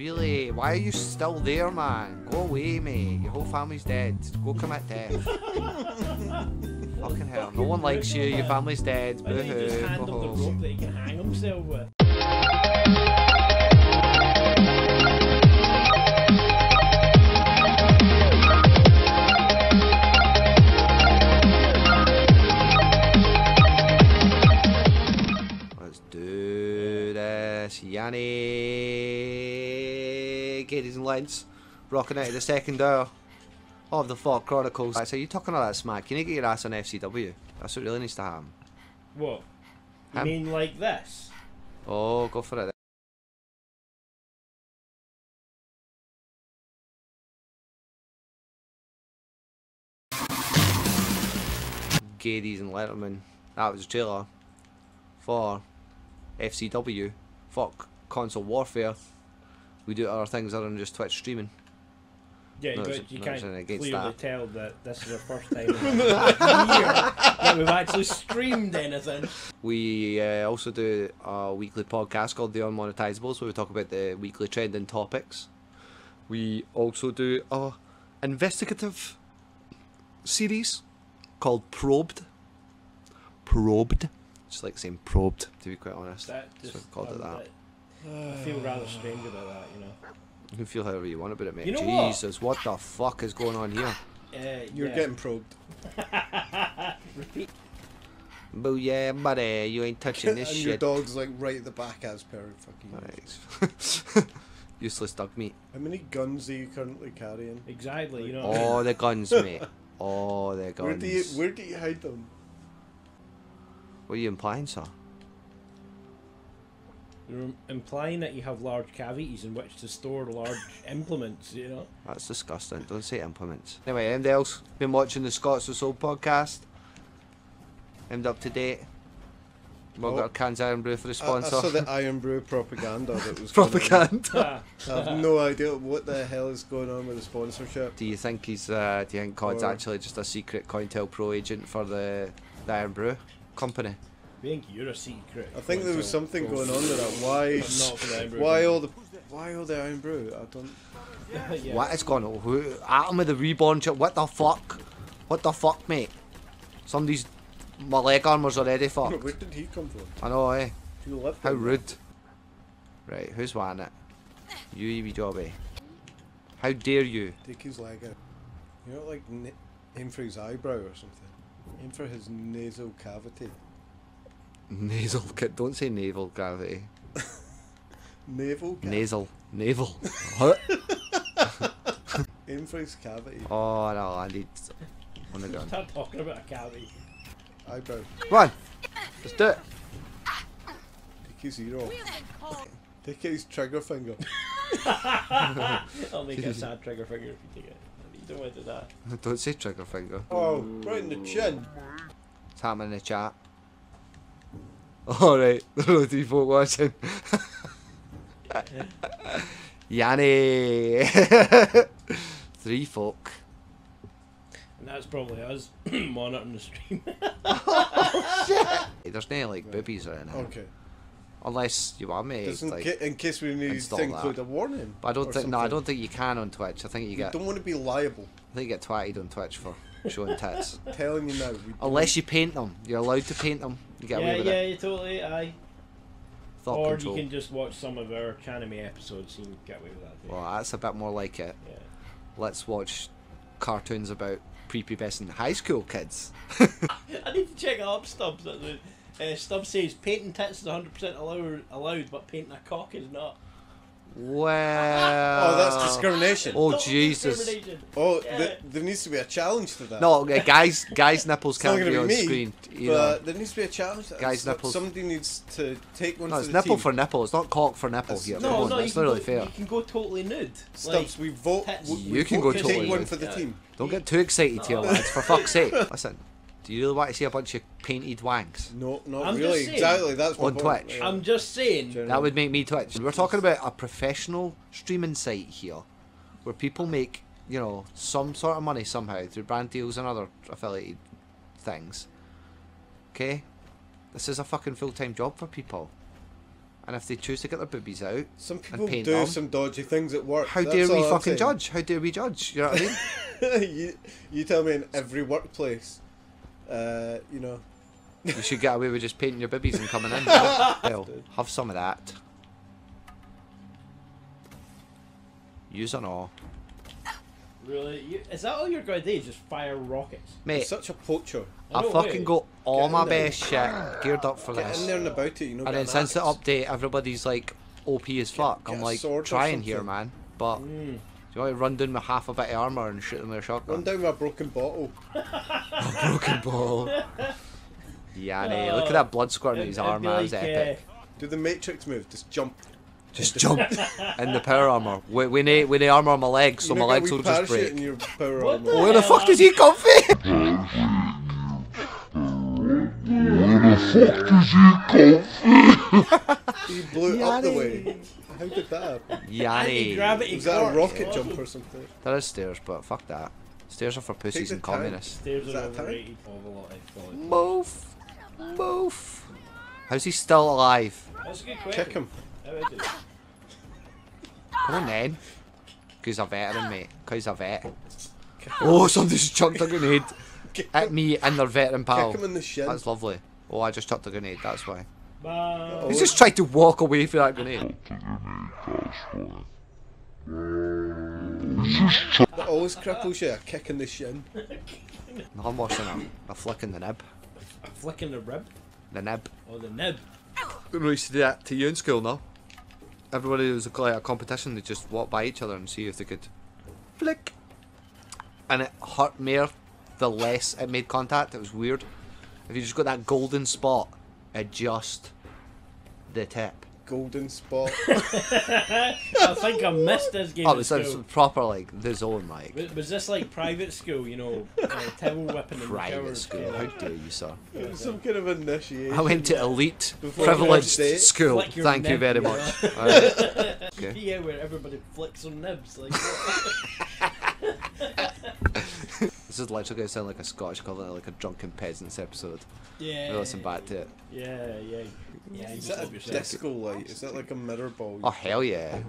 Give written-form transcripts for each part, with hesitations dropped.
really? Why are you still there, man? Go away, mate. Your whole family's dead. Go commit death. Fucking hell. No one likes you. Your family's dead. Boo hoo. Just hand him the rope that he can hang himself with. Yanni, Gades and Lentz, rocking out of the second hour of the FAWK Chronicles. Right, so you talking all that smack? You need to get your ass on FCW. That's what really needs to happen. What? You mean like this? Oh, go for it. Gades and Letterman. That was a trailer for FCW. FAWK console warfare. We do other things other than just Twitch streaming. Yeah, no, but you can't clearly tell that this is our first time in a year that we've actually streamed anything. We also do a weekly podcast called The Unmonetizables, where we talk about the weekly trending topics. We also do a investigative series called Probed. Probed. Just like saying probed, to be quite honest. I feel rather strange about that, you know. You can feel however you want about it, mate. You know Jesus, what the fuck is going on here? You're getting probed. Repeat. Boo, yeah, buddy, you ain't touching this and shit. Your dog's like right at the back as per fucking. Right. Useless dog meat. How many guns are you currently carrying? Exactly, you know. Oh, the guns, mate. Oh, the guns. Where do you hide them? What are you implying, sir? You're implying that you have large cavities in which to store large implements, you know? That's disgusting. Don't say implements. Anyway, anything else? Been watching the Scots of Soul podcast. End up to date. Well, got Can's Irn-Bru for the sponsor. I saw the Irn-Bru propaganda that was propaganda. I have no idea what the hell is going on with the sponsorship. Do you think he's? Do you think Cod's actually just a secret COINTELPRO agent for the Irn-Bru company? I think you're a secret. I think there was something going on with that. Why all the Irn-Bru? I don't. Yeah. What is going on? Who? Atom of the Reborn chip. What the fuck? What the fuck, mate? Somebody's my leg armor's already fucked. Where did he come from? I know, eh? Do you live How him? Rude. Right, who's wanting it? You, wee jobby. How dare you? Take his leg out. You're not like aim for his eyebrow or something. In for his nasal cavity. Nasal? Don't say navel cavity. Navel cavity? Nasal. Navel. In for his cavity. Oh no, I need... On the gun. Stop talking about a cavity. Eyebrow. Run! Let's do it! Take his ear off. Take his trigger finger. I'll make a sad trigger finger if you take it. Don't want to do that. Don't say trigger finger. Oh, right in the chin. It's happening in the chat. Alright, there are three folk watching. Yanni! Three folk. And that's probably us monitoring the stream. Oh, shit! There's no like boobies or anything. Okay. Unless you want me, like, in case we need to include a warning. But I don't think. No, I don't think you can on Twitch. I think you don't want to be liable. I think you get twatted on Twitch for showing tits. Telling you now. Unless you paint them, you're allowed to paint them. You get away with it. Yeah, you totally. Aye. Thought or control. You can just watch some of our Chanime episodes and get away with that. Well, that's a bit more like it. Yeah. Let's watch cartoons about prepubescent high school kids. I need to check up Stubbs. Stubbs says painting tits is 100% allowed, but painting a cock is not. Well, oh, that's discrimination. Oh, Jesus. Oh, yeah. There needs to be a challenge to that. No, guys' nipples can't be on screen. But there needs to be a challenge. To guys' nipples. Somebody needs to take one. No, it's nipple for nipple. It's not cock for nipple here. No, no, it's not really fair. You can go totally nude. Stubbs, we vote. You can go totally nude. Take one for the team. Don't get too excited here, lads. For fuck's sake. Listen. Do you really want to see a bunch of painted wanks? No, not really. Exactly, that's on Twitch. I'm just saying. That would make me twitch. We're talking about a professional streaming site here, where people make, you know, some sort of money somehow through brand deals and other affiliated things. Okay, this is a fucking full-time job for people. and if they choose to get their boobies out, some people and do them, some dodgy things at work. How dare we fucking judge? How dare we judge? You know what I mean? you tell me in every workplace, you know. You should get away with just painting your boobies and coming in. Well, have some of that. Use an awe. Really? Is that all you're going to do? Just fire rockets? Mate, you're such a poacher. I fucking got all my best shit geared up for this. Get in there and about it, you know. And then since the update, everybody's like OP as fuck. I'm like, trying here, man. But do you want to run down with half a bit of armour and shoot them with a shotgun? Run down with a broken bottle. A broken bottle. Yanni, look at that blood squirting in his arm, man. It's epic. Do the Matrix move. Just jump. Just jump in the power armour. We need armour on my legs, so my legs will just break. Your power armor. Where the fuck does he come from? He blew it up the way. How did that happen? Yanni. Was that a rocket jump or something? There is stairs, but fuck that. Stairs are for pussies and communists. Stairs are overrated. Move. Move. How's he still alive? That's a good question. Kick him. Come on then. Cause he's a veteran, mate. Cause he's a vet. Oh, somebody's chucked a grenade at me and their veteran pal. Kick him in the shin. That's lovely. Oh, I just chucked a grenade, that's why. No. He's just tried to walk away from that grenade. That always cripples you, a kick in the shin. No, I'm watching a flick in the nib. A flick in the rib? The nib. Oh, the nib. We used to do that to you in school, no? Everybody was like a competition, they just walk by each other and see if they could flick. And it hurt more the less it made contact. It was weird. If you just got that golden spot, adjust the tip. Golden spot. I think I missed this game. Oh, it was proper like the zone, like. Was this like private school? You know, towel whipping in private the school. Yeah. How dare you, sir? It was some kind of initiation. I went to elite, privileged school. Like thank you very much. Right. Okay. Yeah, where everybody flicks on nibs. Like. This is literally going to sound like a Scottish cover, like a Drunken Peasants episode. Yeah. We'll listen back to it. Yeah. Is that a disco light? Is that like a mirror ball? Oh, hell yeah.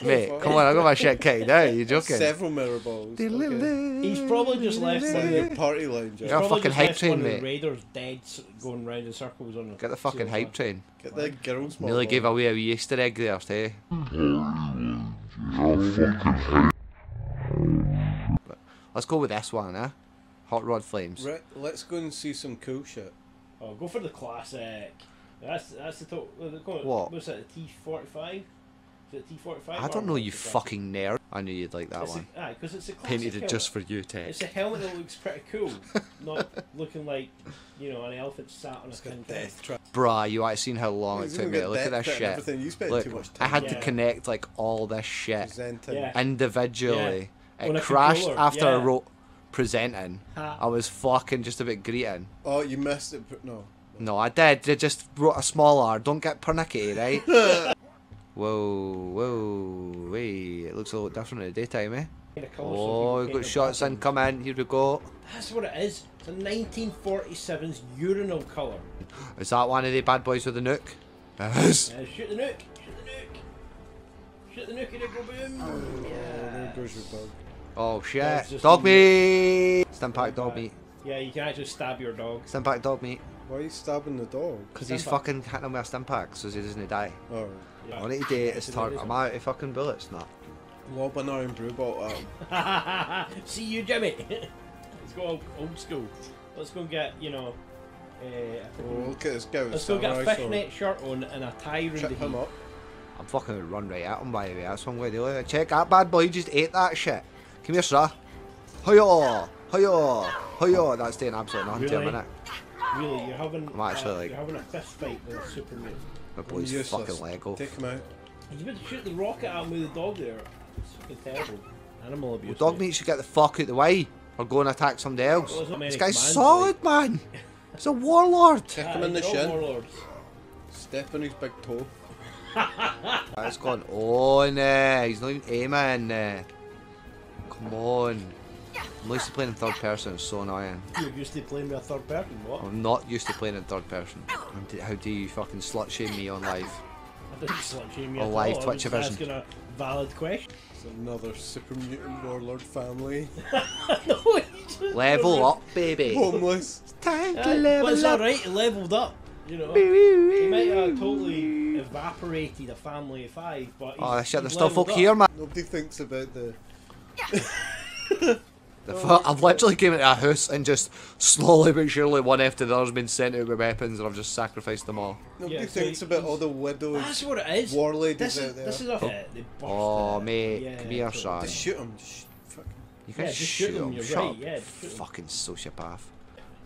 Mate, come on, I got my shit kicked out. You're joking. Several mirror balls. Okay. He's probably just left one of your party lounge. Get a fucking hype train, mate. Raiders dead going round in circles on. Get the fucking hype train. Get that girl's mom. Nearly gave away a wee Easter egg there, eh? Let's go with this one, eh? Hot Rod Flames. Right, let's go and see some cool shit. Oh, go for the classic. That's the top. What? What's that, the T45? Is it T45? I don't know, you fucking nerd. I knew you'd like that one. Aye, because it's a classic. Painted it just for you, Tech. It's a helmet that looks pretty cool. Not looking like, you know, an elephant sat on a tin can. Bruh, you might have seen how long it took me. Look at this shit. You spent too much time. I had to connect, like, all this shit individually. It crashed after I wrote presenting. I was fucking just a bit greeting. Oh, you missed it. No, I did. I just wrote a small R. Don't get pernickety, right? Whoa, wait. It looks a lot different in the daytime, eh? Oh, we've got shots in. Come in. Here we go. That's what it is. It's a 1947's urinal colour. Is that one of the bad boys with the nuke? It is. Shoot the nuke. Shoot the nuke and it go boom. Oh, there goes your bug. Oh shit! Dog meat! Stimpak dog meat. Yeah, you can actually stab your dog. Stimpak dog meat. Why are you stabbing the dog? Because he's fucking hitting him with a stimpak so he doesn't die. Oh. Yeah. I need to date his target. I'm out of fucking bullets, nah. Lob an Irn-Bru bottle at him. See you, Jimmy! Let's go old school. Let's go get, you know... look at this guy. Let's go get a fishnet shirt on and a tie round the heat. Chip him up. I'm fucking gonna run right at him, by the way. That's one way to do it. Check that bad boy, he just ate that shit. Come here, sir. Hiya! Hiya! Hiya! That's doing absolutely nothing to a minute. Really? You're having, I'm actually like, you're having a fist fight with Superman. My boy's fucking Lego. Take him out. You've been shooting the rocket at him with the dog there. It's fucking terrible. Animal abuse. Well, dog meat should get the fuck out the way or go and attack somebody else. Well, this guy's solid, man. He's a warlord. Kick him in the shin. Step on his big toe. That's gone on there. He's not even aiming there. Come on. I'm used to playing in third person, it's so annoying. You're used to playing with a third person, what? I'm not used to playing in third person. How do you fucking slut shame me on live? a live Twitch version. A valid question. It's another super mutant warlord family. No, level up, baby. Homeless. It's time to level up. It's alright, it leveled up. You know, he might have totally evaporated a family of five, but he's, oh shit, there's still folk here, man. Nobody thinks about the. I've literally came into a house and just slowly but surely one after the other's been sent out with weapons, and I've just sacrificed them all. Nobody thinks about all the widows. That's what it is. War ladies out there. This is a hit. Oh mate, come here, son. Just shoot them. You can't shoot them. Shut up, fucking sociopath.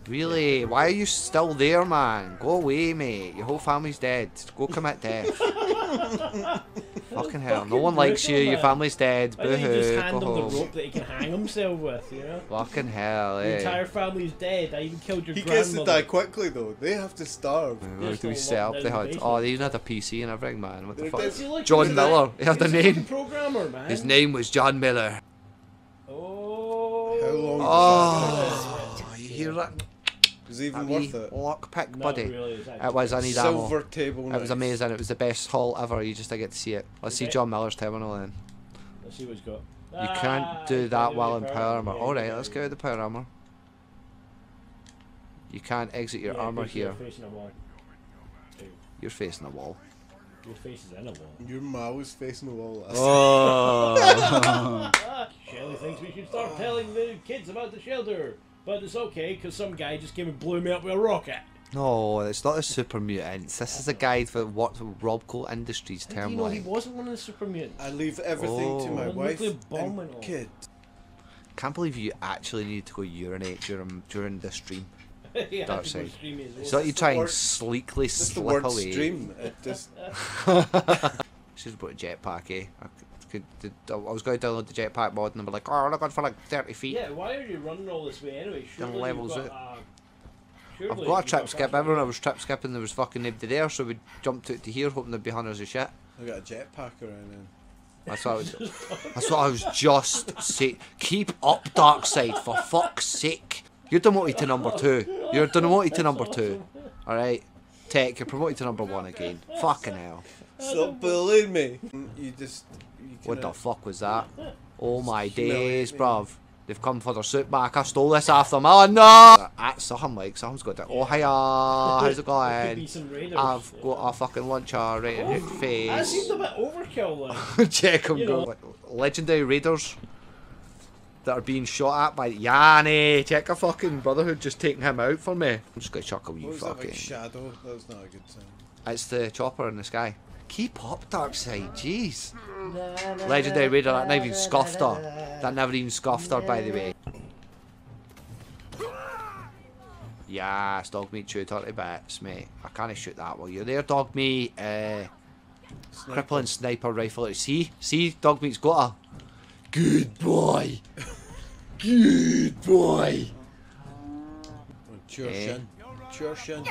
Really? Why are you still there, man? Go away, mate. Your whole family's dead. Go commit death. Fucking hell. No one likes you. Your family's dead. Boo-hoo. Why didn't you just hand him the rope that he can hang himself with, you know? Fucking hell, eh? The entire family's dead. I even killed your grandmother. He gets to die quickly, though. They have to starve. Where do we set up the HUD? Oh, they even had a PC and everything, man. What the fuck? John Miller. He had a name. Programmer, man. His name was John Miller. Oh. How long was that? Oh, you hear that? It was even worth it. Lockpick, buddy. Really, it was. I need silver ammo. Table. It was amazing. It was the best haul ever. You just didn't get to see it. Let's see John Miller's terminal then. Let's see what he's got. You can't do that while in power armor. All right, let's go to the power armor. You can't exit your armor here. You're facing a wall. You're facing a wall. Your face is in a wall. Your mouth is facing a wall. Oh. Shelley thinks we should start telling the kids about the shelter. But it's okay, because some guy just came and blew me up with a rocket. No, it's not the super mutants. This is a guy that worked with Robco Industries terminal. He wasn't one of the super mutants. I leave everything to my wife and kid. Can't believe you actually needed to go urinate during the stream. Yeah, Darkside. It's like you try and sleekly slip away. Stream. It just... She's about a jetpack, eh? I was going to download the jetpack mod and they were like, oh, look, I'm for like 30 feet. Yeah, why are you running all this way anyway? Surely levels got, I've got a trip skip. Everyone I was trip skipping, there was fucking nobody there, so we jumped out to here hoping there'd be hunters of shit. I got a jetpack around then. That's what I was, that's what I was just saying. Keep up, Darkside, for fuck's sake. You're demoted to number 2. You're demoted to number 2. Alright? Tech, you're promoted to number 1 again. Fucking hell. Stop bullying me. You just... What the fuck was that? Oh my days, bruv. They've come for their soup back. I stole this off them. Oh no! At something like, someone's got that. Oh hiya, how's it going? I've got a fucking luncher right in your face. That seems a bit overkill though. Check them go. Legendary raiders that are being shot at by Yanni. Check a fucking brotherhood just taking him out for me. I'm just gonna chuckle you fucking. That, like, shadow? That was not a good sound. It's the chopper in the sky. Keep up, Darkside, jeez. Legendary Raider, that never even scuffed her. That never even scuffed her, by the way. Yeah, dog meat shoot her to bits, mate. I can't shoot that while you're there, dog meat. Crippling sniper rifle. See? See? Dog meat's got her. Good boy. Good boy. Sure, shin.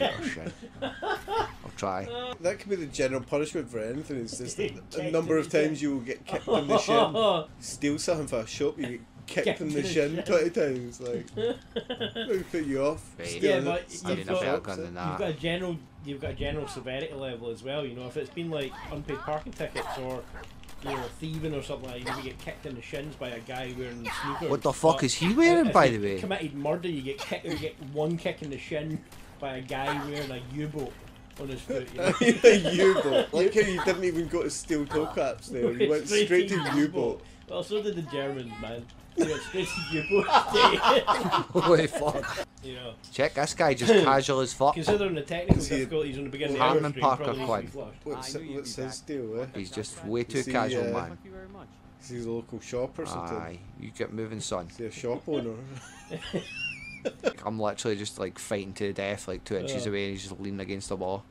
I'll try. That could be the general punishment for anything. It's just the number of times you will get kicked in the shin. Steal something for a shop, you get kicked in the shin 20 times. Like, they put you off. Yeah, but you've got a general severity level as well. You know, if it's been like unpaid parking tickets or, you know, thieving or something like that, you get kicked in the shins by a guy wearing sneakers. What the fuck is he wearing, by the way? If you committed murder, you get kicked. You get one kick in the shin by a guy wearing a U-boat on his foot. You know? A U-boat. Like how you didn't even go to steel toe caps there. You went straight to U-boat. Well, so did the Germans, man. You went straight to U-boat. Holy fuck. You know. Check, this guy just casual as fuck. Considering the technical difficulties on the beginning of the Parker Quinn. What's his deal, eh? He's just way too casual, man. Is he a local shop or something? Aye, you get moving, son. Is he a shop owner? I'm literally just like fighting to the death, like 2 inches away, and he's just leaning against the wall.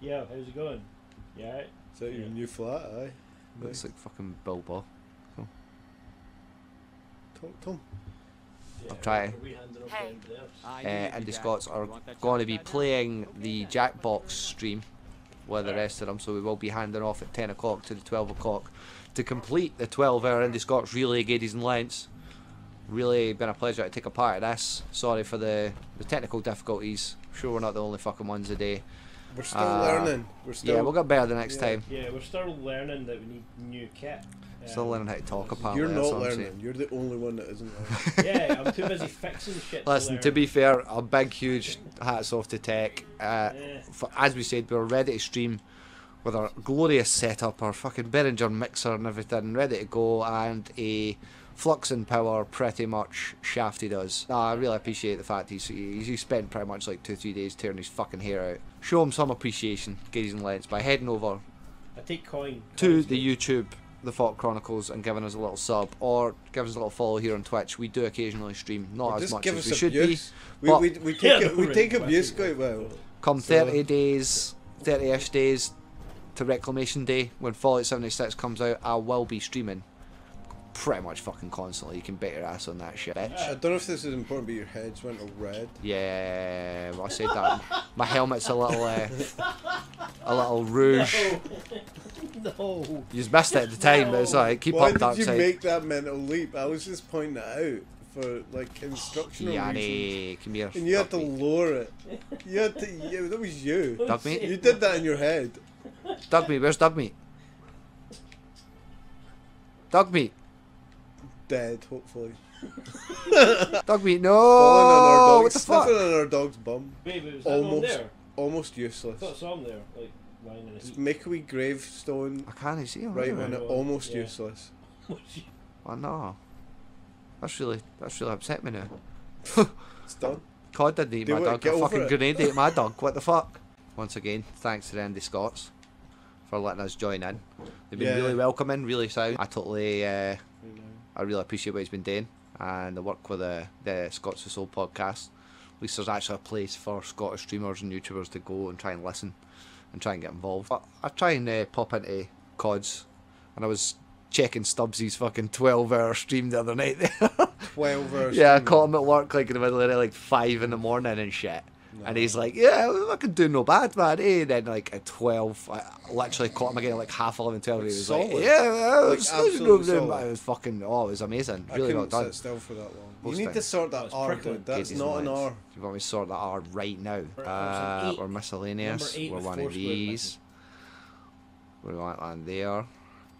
Yeah, how's it going? Yeah. Right? Is that your new flat? Aye. Looks like fucking Bilbo. Cool. Tom. I'm trying. And the Scots are going to be playing the Jackbox stream with the rest of them, so we will be handing off at 10 o'clock to the 12 o'clock to complete the 12-hour Indie Scots Relay Gades and Lions. Really been a pleasure to take a part of this. Sorry for the technical difficulties. I'm sure we're not the only fucking ones today. We're still learning. We're still, yeah, we'll get better the next time. Yeah, we're still learning that we need new kit. Still learning how to talk, apparently. You're not learning. You're the only one that isn't learning. Yeah, I'm too busy fixing shit. Listen, to be fair, a big, huge hats off to Tech. For, as we said, we were ready to stream with our glorious setup, our fucking Behringer mixer and everything, ready to go, and a Fluxing Power pretty much shafted us. I really appreciate the fact he spent pretty much like 2-3 days tearing his fucking hair out. Show him some appreciation, gazing lens, by heading over to the YouTube, the FAWK Chronicles, and giving us a little sub, or give us a little follow here on Twitch. We do occasionally stream, not as much as we should be. We take abuse quite well. Come 30 days, 30-ish days to Reclamation Day, when Fallout 76 comes out, I will be streaming pretty much fucking constantly. You can bet your ass on that shit, bitch. I don't know if this is important, but your heads went all red. Yeah, well, I said that. My helmet's a little rouge. No. You missed it at the time, but it's alright. Keep up, dark side. Why did you make that mental leap? I was just pointing it out for like instructional Yanni, come here. And you had to lower it. You had to. Yeah, that was you. Dugmeat? You did that in your head. Dugmeat, where's Dugmeat? Dugmeat. Dead, hopefully. Dugmeat, no! Falling on our dog, what the fuck? On our dog's bum. Wait, but was almost, that on there? Almost useless. I thought it was on there, like lying in a heap. Make a wee gravestone. I can't even see him. Right on it, almost useless. Oh no, that's really upset me now. It's done. God didn't eat my dog. I fucking grenade ate my dog. What the fuck? Once again, thanks to the Andy Scots for letting us join in. They've been really welcoming, really sound. I totally. I really appreciate what he's been doing, and the work with the Scots of Soul podcast. At least there's actually a place for Scottish streamers and YouTubers to go and try and listen and try and get involved. But I try and pop into CODs, and I was checking Stubbsy's fucking 12-hour stream the other night there. 12 hours. Yeah, I caught him at work like in the middle of the night, like 5 in the morning and shit. No. And he's like, yeah, I can do no bad, man. And then, like, at 12, I literally caught him again at like half 11, 12. He was solid. Like, yeah, I was like, it was fucking, oh, it was amazing. I really not done. Sit still for that long. You need to sort that R, dude. That's not an R. You want me to sort that R right now? We're miscellaneous. We're one of these. We want one there.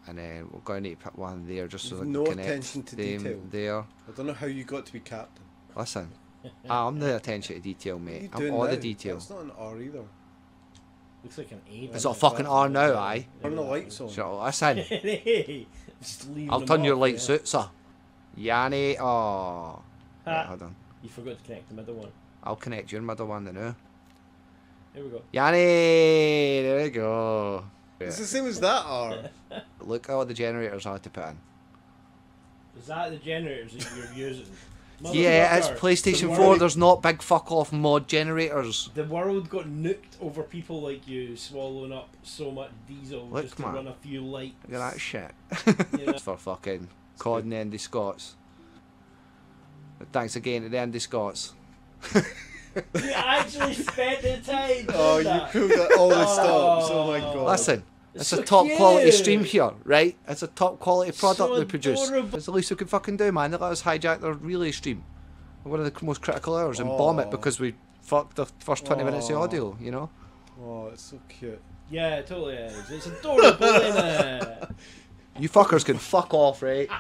And then we're going to need to put one there just so that we can connect. No attention to detail. There. I don't know how you got to be captain. Listen. I'm the attention to detail, mate. I'm all the detail. It's not an R either. Looks like an A. It's not a fucking R now, aye. Turn the lights on. Sure, listen. I'll turn your lights out, sir. Yanni, oh. Right, hold on. You forgot to connect the middle one. I'll connect your middle one then now. There we go. Yanni, there we go. It's the same as that R. Look at all the generators I had to put in. Is that the generators that you're using? Yeah, it's PlayStation 4, there's not big fuck-off mod generators. The world got nuked over people like you swallowing up so much diesel just to run a few lights. Look at that shit. For fucking COD and Andy Scots. But thanks again to the Andy Scots. You actually spent the time. Oh, you proved that all the stops, oh my god. Listen. It's a top quality stream here, right? It's a top quality product they produce. It's the least we can fucking do, man. They let us hijack their relay stream, one of the most critical hours, and bomb it because we fucked the first 20 minutes of audio, you know? Oh, it's so cute. Yeah, it totally is. It's adorable, isn't it? You fuckers can fuck off, right?